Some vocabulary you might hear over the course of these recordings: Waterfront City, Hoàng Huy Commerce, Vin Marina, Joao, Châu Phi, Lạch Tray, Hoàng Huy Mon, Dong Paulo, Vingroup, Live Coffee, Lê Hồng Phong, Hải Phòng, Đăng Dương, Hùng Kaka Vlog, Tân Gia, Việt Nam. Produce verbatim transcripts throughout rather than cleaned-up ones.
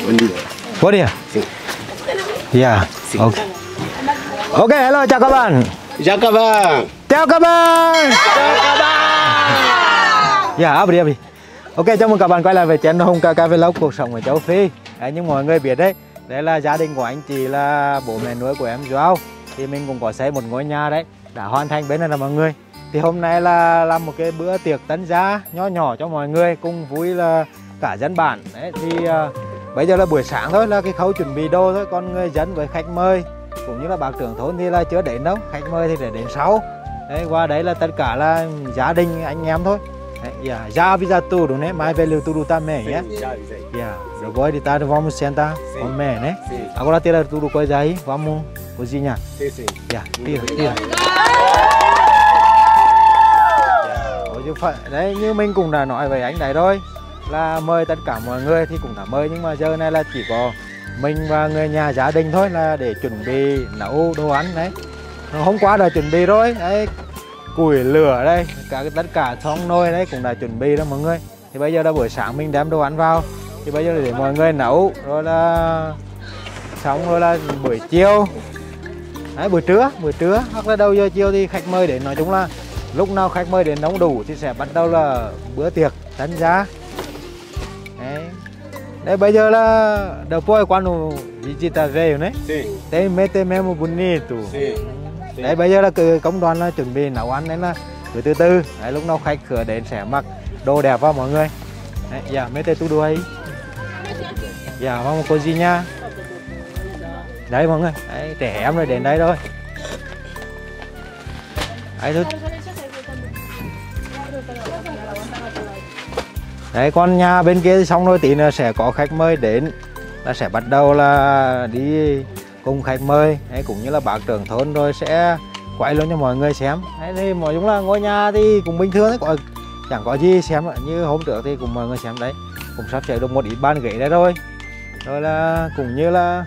What here? Yeah. Okay. Ok, hello, chào các bạn. Chào các bạn. Chào các bạn. Chào các bạn. Dạ, yeah, đi, đi. Ok, chào mừng các bạn quay lại về channel Hùng Kaka Vlog, cuộc sống ở Châu Phi. Đấy, như mọi người biết đấy, đây là gia đình của anh chị, là bố mẹ nuôi của em Joao. Thì mình cũng có xây một ngôi nhà đấy, đã hoàn thành bên này là mọi người. Thì hôm nay là làm một cái bữa tiệc tấn giá nhỏ nhỏ cho mọi người, cùng vui là cả dân bản. Đấy, thì uh, bây giờ là buổi sáng thôi, là cái khâu chuẩn bị đồ thôi, còn người dân với khách mời cũng như là bác trưởng thôn thì là chưa đến đâu, khách mời thì để đến sau. Đấy, qua đấy là tất cả là gia đình anh em thôi. Dạ, gia visa tu đúng đấy, mai về liều tu đủ ta mẹ nhé. Dạ, rồi coi đi ta được vòng một sen ta, con mẹ đấy. À, có là tiền là tu đủ coi giấy, vòng một, có gì nhỉ? Dạ, tiền, tiền. Đấy, như mình cũng đã nói với anh đấy thôi, là mời tất cả mọi người thì cũng đã mời, nhưng mà giờ này là chỉ có mình và người nhà gia đình thôi, là để chuẩn bị nấu đồ ăn đấy. Hôm qua đã chuẩn bị rồi đấy, củi lửa đây, cả tất cả xong nồi đấy cũng đã chuẩn bị đó mọi người. Thì bây giờ là buổi sáng mình đem đồ ăn vào, thì bây giờ là để mọi người nấu rồi là xong, rồi là buổi chiều đấy, buổi trưa buổi trưa hoặc là đầu giờ chiều thì khách mời đến. Nói chung là lúc nào khách mời đến nóng đủ thì sẽ bắt đầu là bữa tiệc tán giá. Đấy. Đấy, bây giờ là después cuando visita về đấy. Sí. Te mete memo bonito. Sí. Đấy, bây giờ là công đoàn là chuẩn bị nấu ăn nên là từ từ từ. Đấy, lúc nào khách khứa đến sẽ mặc đồ đẹp vào mọi người. Đấy, dạ, mete tu đuôi. Dạ, mong một cô gì nha. Đấy mọi người, đấy, trẻ em rồi đến đây thôi. Đấy thôi. Đấy, con nhà bên kia xong rồi tí nữa sẽ có khách mời đến, là sẽ bắt đầu là đi cùng khách mời đấy, cũng như là bác trưởng thôn rồi sẽ quay luôn cho mọi người xem. Đấy, thì nói chung là ngôi nhà thì cũng bình thường đấy, chẳng có gì xem như hôm trước thì cùng mọi người xem đấy, cũng sắp xếp được một ít bàn ghế đấy rồi, rồi là cũng như là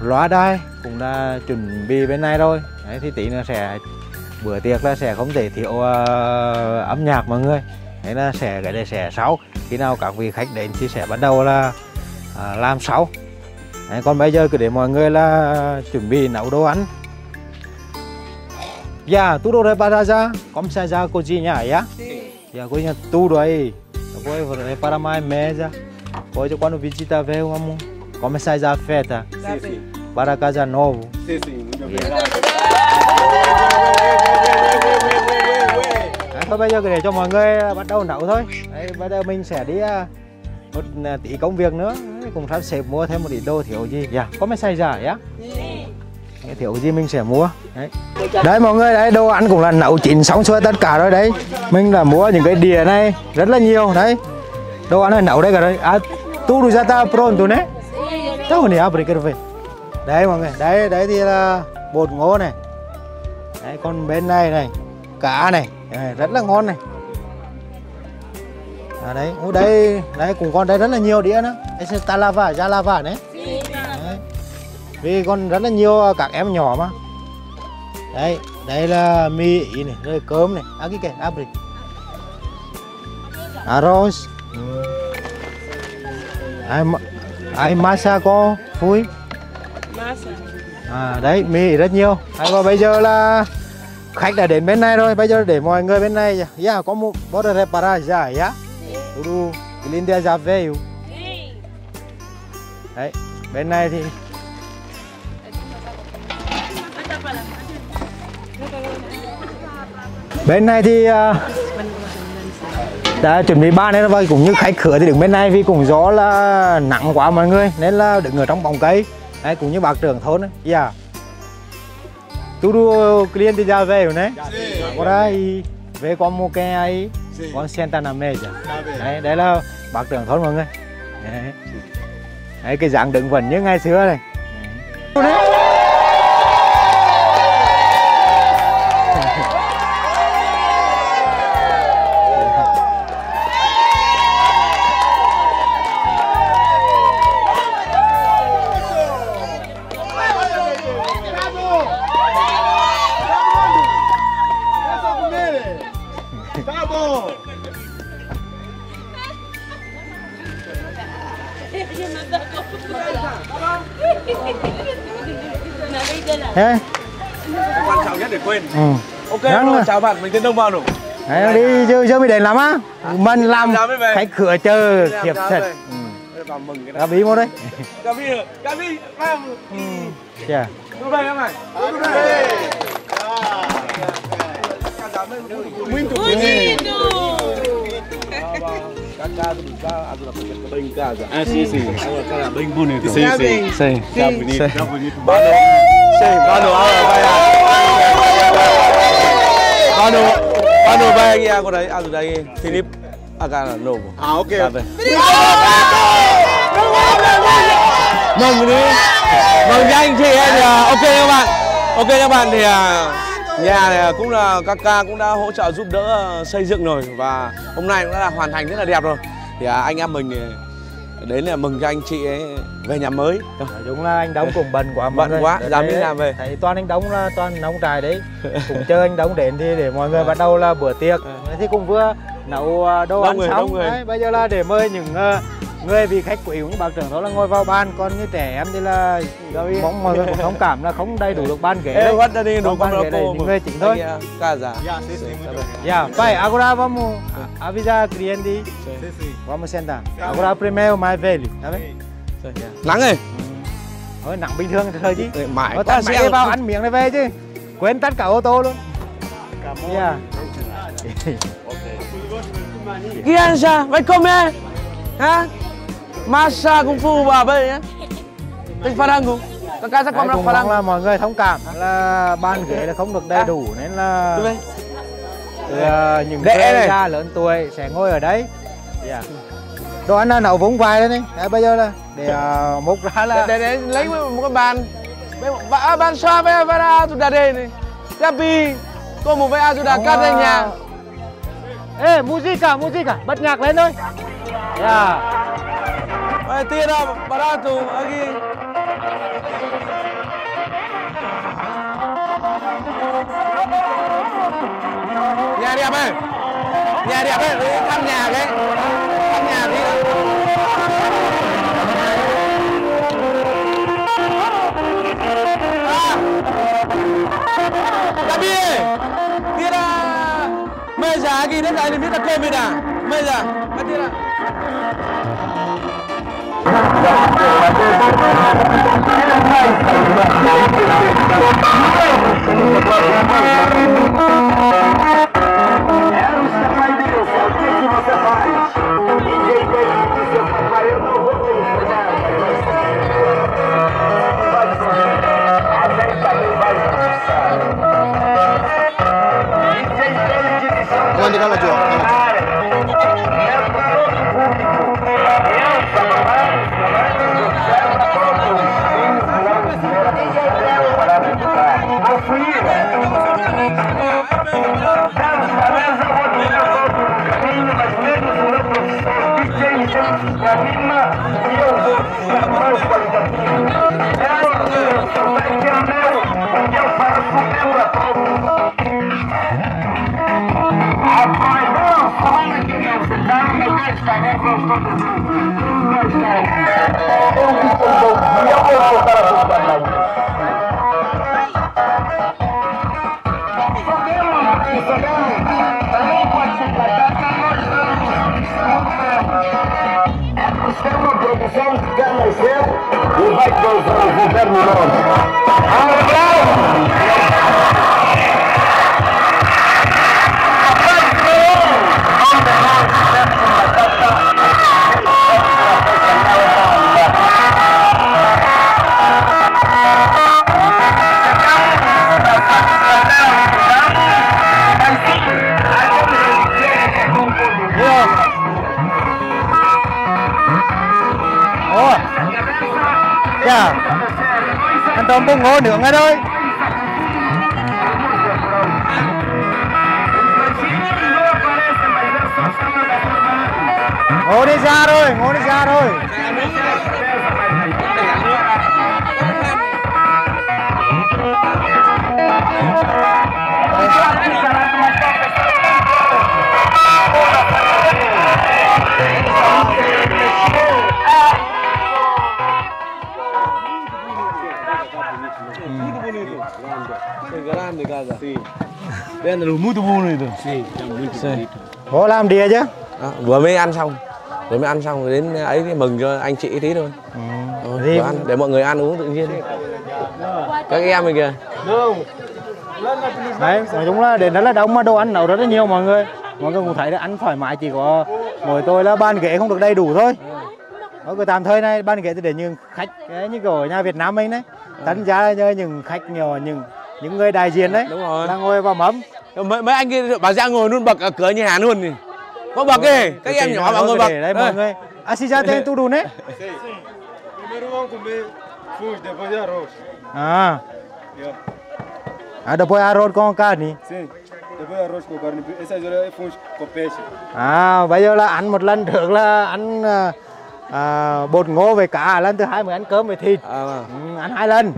loa đài cũng là chuẩn bị bên này rồi. Đấy, thì tí nữa sẽ bữa tiệc là sẽ không thể thiếu uh, âm nhạc mọi người. Đấy là sẽ cái này sẽ sáu, khi nào các vị khách đến thì sẽ bắt đầu là à, làm sáu. Đấy, còn bây giờ cứ để mọi người là chuẩn bị nấu đồ ăn. Dạ, tu đồ repara ra, con sai ra cô gì nhỉ? Dạ, cô nhà tu rồi, cô vừa repara mai mẹ ra, cô cho con visita về không? Con sai ra phê ta, para casa novo. Thôi bây giờ để cho mọi người bắt đầu nấu thôi. Đấy, bây giờ mình sẽ đi một tí công việc nữa, cùng sắp xếp mua thêm một ít đồ thiếu gì. Dạ, có mấy xài giả nhá. Cái thiếu gì mình sẽ mua. Đấy, đấy mọi người, đấy, đồ ăn cũng là nấu chín xong xuôi tất cả rồi đấy. Mình là mua những cái đĩa này rất là nhiều đấy. Đồ ăn này nấu đây cả đấy. À, tu du jata pronto né. Tao này abre cái về. Đấy mọi người, đấy đấy thì là bột ngô này. Đấy, còn bên này này, cá này. À, rất là ngon này. À, đấy, ở đây, đấy cùng con đây rất là nhiều đĩa nữa. Đây ta lava, ra lava đấy. Đấy. Vì con rất là nhiều các em nhỏ mà. Đây, đây là mì ý này, đây là cơm này, à cái kìa, abri. Arroz. Ai ai masa có vui. À đấy, mì rất nhiều. Hay và bây giờ là khách đã đến bên này rồi, bây giờ để mọi người bên này. Yeah, có một bó đồ repara ra, yeah. Uru, Linda ra về. Đấy, bên này thì bên này thì uh, đã chuẩn bị ba nên và cũng như khách khứa thì đứng bên này vì cũng gió là nặng quá mọi người nên là đứng ở trong bóng cây. Đấy, cũng như bác trưởng thôn ấy. Yeah. Tudo cliente já veio, né? Agora aí vê como quem aí, vamos sentar na mesa. Đấy, đấy là bác trưởng thôn mọi người. Đấy. Đấy, cái dạng đựng vần như ngày xưa này. Đấy. Thế quan trọng nhất để quên. Ừ. Ok, rồi, chào bạn, mình tên Đông vào đủ. Đấy, đi chứ chưa bị đền lắm á. Mình làm cái cửa chờ thiệp thật. Ừ. Vào mừng cái này. Cà bí một đấy. Cà bí, cà bí. Ừ. Kìa. Đúng đây em này. Đúng đây. Nguyên thủ. Ah, sim, sim. Cara, bem bonito. Sim, sim. Sim. Tá bonito, tá bonito. Bano. Sim, bano. Bano. Bano vai aqui agora aí, ajuda aí. Felipe, agora novo. Ah, ok. Mừng đi. Mừng cho anh chị em. Ok các bạn. Ok các bạn thì nhà này cũng là Kaka cũng đã hỗ trợ giúp đỡ xây dựng rồi và hôm nay cũng đã hoàn thành rất là đẹp rồi. Thì à, anh em mình đến là mừng cho anh chị ấy về nhà mới. Đúng là anh Đống cùng bần quá bận đây. Quá, dám đi làm về. Thấy toàn anh Đống là toàn nấu trài đấy. Cùng chơi anh Đống đến thì để mọi người bắt đầu là bữa tiệc. Thì cũng vừa nấu đồ ăn xong. Đấy, bây giờ là để mời những người vị khách quý cũng bác trưởng đó là ngồi vào bàn, còn như trẻ em thì là mong mọi người cũng thông cảm là không đầy đủ được bàn ghế đấy. Không đủ bàn ghế đấy, những người chính thôi. Dạ, phải agora vamos avisar cliente vamos sentar. Agora primeiro mais velho, tá bem? Nắng ơi. Thôi nắng bình thường thôi chứ. Mãi ta sẽ vào ăn miếng này về chứ. Quên tắt cả ô tô luôn. Dạ. Criança, vai comer. Hả? Massage Kung Fu bà bây nhé. Tên Farango. Các ca sẽ còn đang Farango là mọi người thông cảm là bàn ghế là không được đầy đủ nên là là những người già lớn tuổi sẽ ngồi ở đấy. Yeah. Đồ ăn là nấu vốn vài đấy đấy. Bây giờ là để uh, múc ra là để, để, để lấy một cái bàn. Và bàn xoa với Avara tụi đã đây này. Gabi, tôi muốn với Azuda cắt ra nhà. Ê, musica, musica, bật nhạc lên thôi. Yeah. Vai ter barato aqui. Nhà đẹp ơi. Nhà đẹp ơi, thăm nhà cái. Thăm nhà đi đó. Đã biết. Biết à. Mày già cái đấy lại biết là quên biết à. Mày già. Bắt đi ra. Onde ela jogou? Bông ngô nướng ngay thôi. Ngô đi ra thôi, ngô đi ra thôi. Hãy subscribe cho kênh Ghiền Mì Gõ để không bỏ lỡ những video hấp dẫn. grande casa. Sì. Vennero molto buono lì. Sì, sì. Có làm đĩa chứ? À, vừa mới ăn xong. Vừa mới ăn xong rồi đến ấy mừng cho anh chị tí thôi. Ừ. Rồi, để, ăn, để mọi người ăn uống tự nhiên. Các em mình kìa. Đấy, nói chung là đến đó là đông mà đồ ăn nấu rất là nhiều mọi người. Mọi người cũng thấy là ăn thoải mái, chỉ có mỗi tôi là bàn ghế không được đầy đủ thôi. Ở cái tạm thời này ban ghế thì để những khách ấy, như kiểu ở nhà Việt Nam mình đấy, tán giá như những khách nhỏ, những những người đại diện đấy, đúng rồi, đang ngồi vào mắm. Mấy, mấy anh kia bà ra ngồi luôn bậc ở cửa nhà Hàn luôn thì có bậc kì, các em nhỏ bảo ngồi bậc đấy mọi người. Asijate tu đun đấy. À. À, depois arroz con carne. À, bây giờ là ăn một lần được là ăn à, bột ngô với cá, lần thứ hai mới ăn cơm với thịt. À, ừ, ăn hai lần.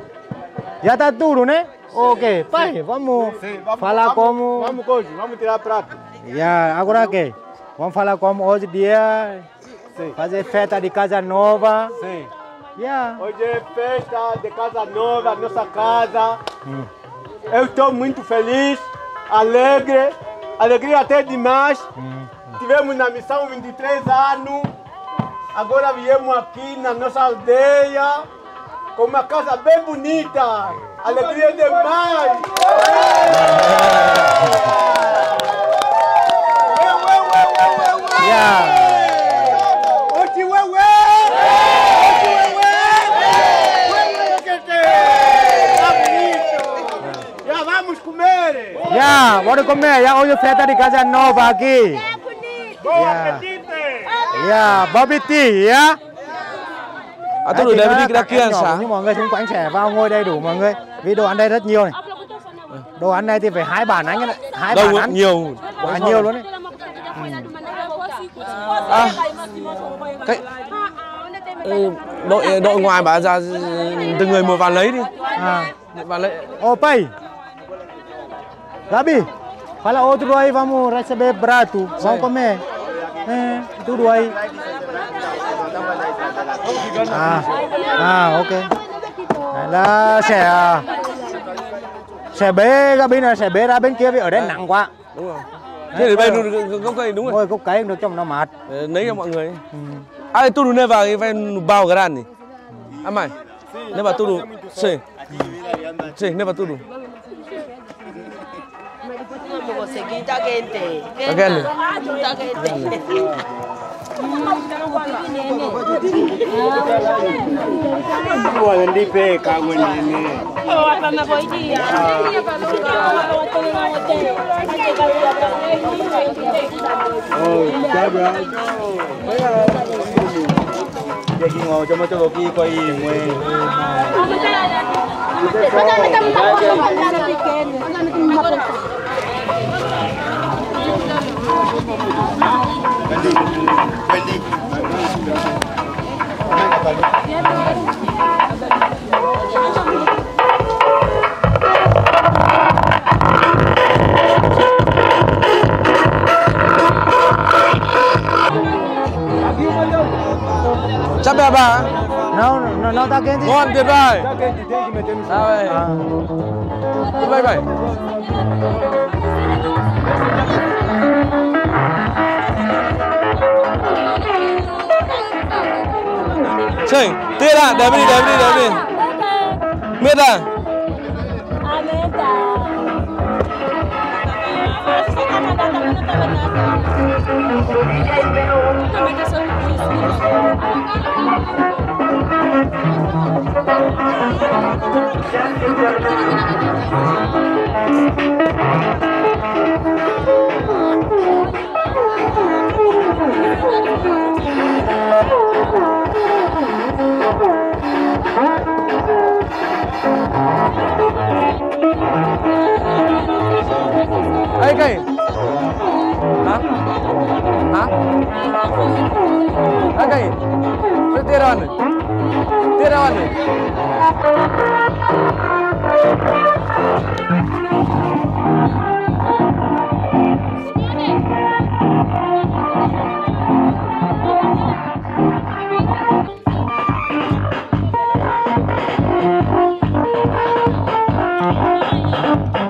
Giờ ta tu rồi đấy. Ok, pai, vamos falar como vamos hoje, vamos tirar prato. Yeah, agora que vamos falar como hoje dia fazer festa de casa nova. Sim. Yeah. Hoje é festa de casa nova, nossa casa. Hum. Eu estou muito feliz, alegre, alegria até demais. Hum. Tivemos na missão vinte e três anos. Agora viemos aqui na nossa aldeia com uma casa bem bonita. Alegria demais! Já vamos comer! Já, bora comer! Já hoje é festa de casa nova aqui! Yeah, barbecue, yeah. À, tôi đấy đi ra kia sao? Nhưng mọi người xung quanh sẽ vào ngồi đầy đủ mọi người. Vì đồ ăn đây rất nhiều này. Đồ ăn đây thì phải hai bàn anh ấy, hai bàn ăn nhiều, quá nhiều luôn đấy. À, cái đội đội ngoài bà ra từng người một vào lấy đi. À, vào lấy. Opay, Gabi, phải là otro aí vamos receber prato, vamos comer. Eh, tu đuôi. À, à, ok. Đấy là sẽ sẽ bế ra bên này, sẽ bế ra bên kia vì ở đây nặng quá. Đúng rồi. Thế thì bên gốc cây đúng rồi. Ngồi gốc cây được trong nó mát. Lấy cho mọi người. Ai tu đu nơi vào cái bao cái đàn này. Ăn mày. Nơi vào tu đu. Sì. Sì, nơi vào tu đu. Muita gente. Muita gente. Quando ele pega, quando ele. Eu até me vou ir. Oh, tá bom. Daqui não, já matei o que foi. Chắc bè bà nó nó nó ta kén gì ngon tuyệt vời sao vậy vậy vậy chơi tuyệt à đếm đi đếm đi đếm đi biết à ấy kì hả hả ấy kì rất tiếc rồi tiếc rồi Hãy subscribe cho kênh Ghiền Mì Gõ để không bỏ lỡ những video hấp dẫn.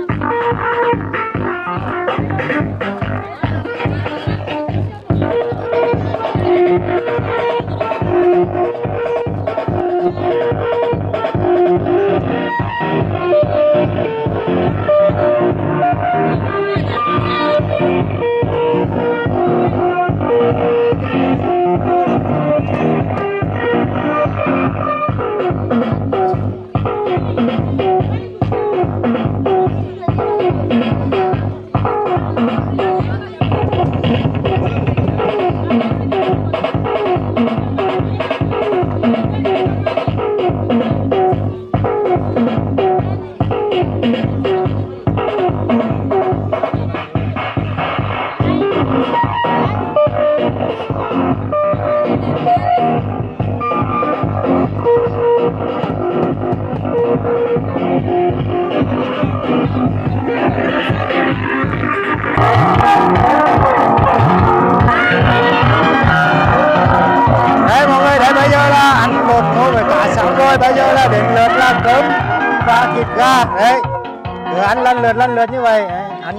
Lần lượt như vậy ăn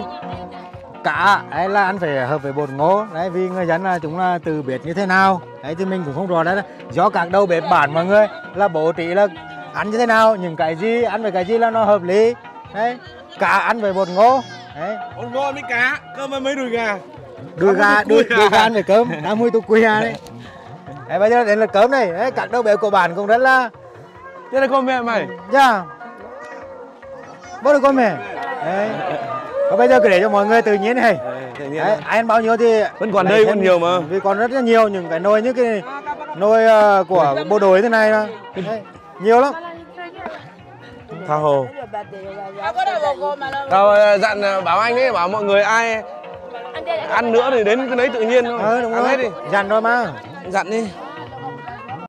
cả ấy là ăn phải hợp với bột ngô đấy, vì người dân là chúng là từ biết như thế nào đấy thì mình cũng không rõ đấy, đấy. Do các đầu bếp bản mọi người là bố trí là ăn như thế nào, những cái gì ăn với cái gì là nó hợp lý đấy. Cá ăn với bột ngô đấy, bột ngô với cá, cơm với mấy đùi gà, đùi gà đùi gà ăn với cơm đã mùi tu quy à đấy. Đấy bây giờ đến là cơm này đấy, các đầu bếp của bản cũng rất là rất là con mẹ mày nha, bố được con mẹ. Đấy. Còn bây giờ cứ để cho mọi người tự nhiên này. Đấy, ăn bao nhiêu thì vẫn còn đây, còn nhiều mà. Vì còn rất là nhiều những cái nồi như cái nồi uh, của bộ đội thế này đó. Đấy, nhiều lắm. Tha hồ. Tao dặn bảo anh ấy, bảo mọi người ai ăn nữa thì đến cái đấy tự nhiên thôi. Ờ, đúng rồi. Ăn hết đi. Dặn thôi mà. Dặn đi.